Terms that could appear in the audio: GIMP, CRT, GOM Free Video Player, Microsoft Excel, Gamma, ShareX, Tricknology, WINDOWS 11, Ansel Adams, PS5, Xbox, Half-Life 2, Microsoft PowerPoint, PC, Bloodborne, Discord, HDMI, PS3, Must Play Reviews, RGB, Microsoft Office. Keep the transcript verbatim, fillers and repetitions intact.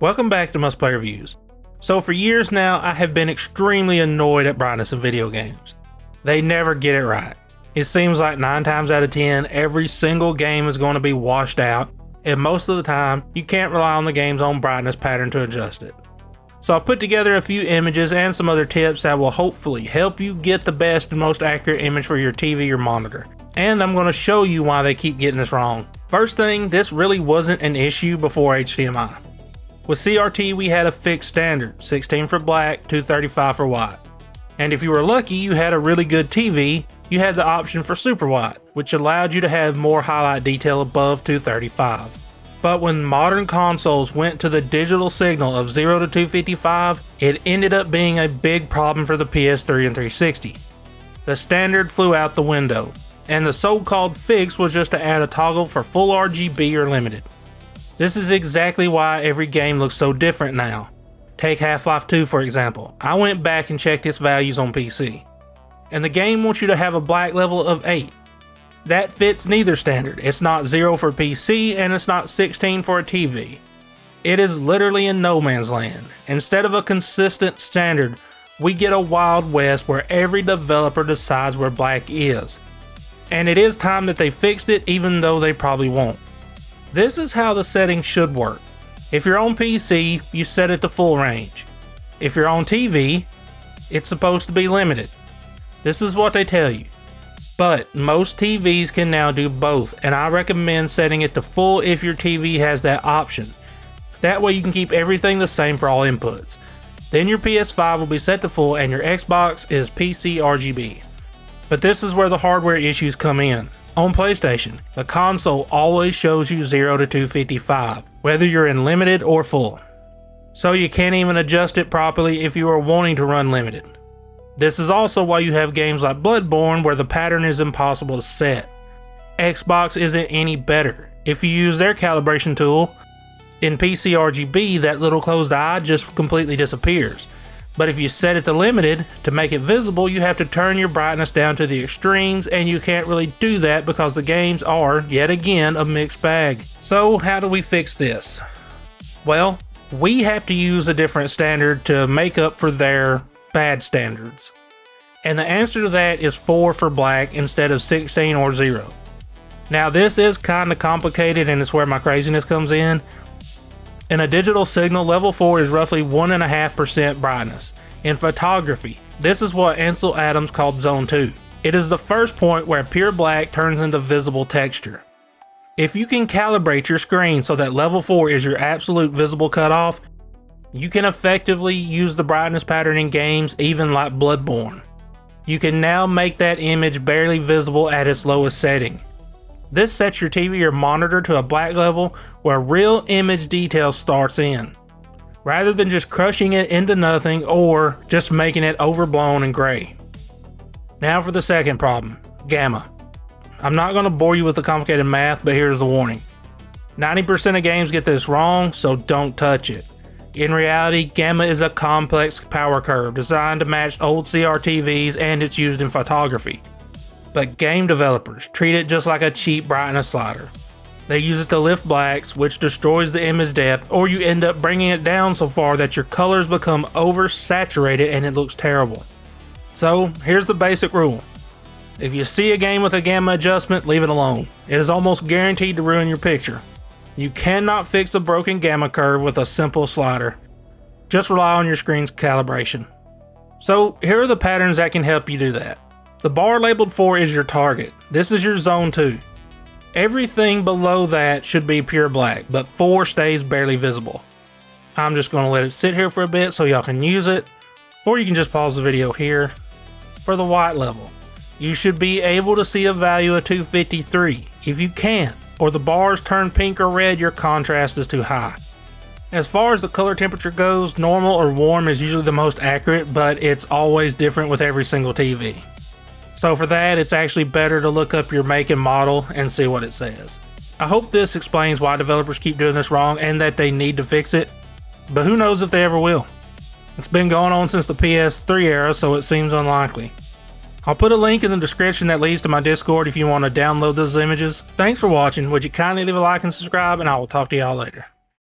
Welcome back to Must Play Reviews. So for years now, I have been extremely annoyed at brightness in video games. They never get it right. It seems like nine times out of ten, every single game is going to be washed out, and most of the time, you can't rely on the game's own brightness pattern to adjust it. So I've put together a few images and some other tips that will hopefully help you get the best and most accurate image for your T V or monitor. And I'm going to show you why they keep getting this wrong. First thing, this really wasn't an issue before H D M I. With C R T, we had a fixed standard, sixteen for black, two thirty-five for white. And if you were lucky, you had a really good T V, you had the option for super wide, which allowed you to have more highlight detail above two thirty-five. But when modern consoles went to the digital signal of zero to two fifty-five, it ended up being a big problem for the P S three and three sixty. The standard flew out the window, and the so-called fix was just to add a toggle for full R G B or limited. This is exactly why every game looks so different now. Take Half-Life two for example. I went back and checked its values on P C, and the game wants you to have a black level of eight. That fits neither standard. It's not zero for P C and it's not sixteen for a T V. It is literally in no man's land. Instead of a consistent standard, we get a Wild West where every developer decides where black is. And it is time that they fixed it, even though they probably won't. This is how the setting should work. If you're on P C, you set it to full range. If you're on T V, it's supposed to be limited. This is what they tell you. But most T Vs can now do both, and I recommend setting it to full if your T V has that option. That way you can keep everything the same for all inputs. Then your P S five will be set to full and your Xbox is P C R G B. But this is where the hardware issues come in. On PlayStation, the console always shows you zero to two fifty-five, whether you're in limited or full. So you can't even adjust it properly if you are wanting to run limited. This is also why you have games like Bloodborne where the pattern is impossible to set. Xbox isn't any better. If you use their calibration tool, in P C R G B, that little closed eye just completely disappears. But if you set it to limited, to make it visible, you have to turn your brightness down to the extremes, and you can't really do that because the games are, yet again, a mixed bag. So how do we fix this? Well, we have to use a different standard to make up for their bad standards, and the answer to that is four for black instead of sixteen or zero. Now this is kind of complicated, and it's where my craziness comes in. In a digital signal, level four is roughly one and a half percent brightness. In photography, this is what Ansel Adams called zone two. It is the first point where pure black turns into visible texture. If you can calibrate your screen so that level four is your absolute visible cutoff, you can effectively use the brightness pattern in games even like Bloodborne. You can now make that image barely visible at its lowest setting. This sets your T V or monitor to a black level where real image detail starts in, rather than just crushing it into nothing or just making it overblown and gray. Now for the second problem, Gamma. I'm not going to bore you with the complicated math, but here's the warning. ninety percent of games get this wrong, so don't touch it. In reality, Gamma is a complex power curve designed to match old C R T Vs, and it's used in photography. But game developers treat it just like a cheap brightness slider. They use it to lift blacks, which destroys the image depth, or you end up bringing it down so far that your colors become oversaturated and it looks terrible. So here's the basic rule. If you see a game with a Gamma adjustment, leave it alone. It is almost guaranteed to ruin your picture. You cannot fix a broken Gamma curve with a simple slider. Just rely on your screen's calibration. So here are the patterns that can help you do that. The bar labeled four is your target. This is your zone two. Everything below that should be pure black, but four stays barely visible. I'm just gonna let it sit here for a bit so y'all can use it, or you can just pause the video here. For the white level, you should be able to see a value of two fifty-three. If you can't, or the bars turn pink or red, your contrast is too high. As far as the color temperature goes, normal or warm is usually the most accurate, but it's always different with every single T V. So for that, it's actually better to look up your make and model and see what it says. I hope this explains why developers keep doing this wrong and that they need to fix it, but who knows if they ever will. It's been going on since the P S three era, so it seems unlikely. I'll put a link in the description that leads to my Discord if you want to download those images. Thanks for watching. Would you kindly leave a like and subscribe, and I will talk to y'all later.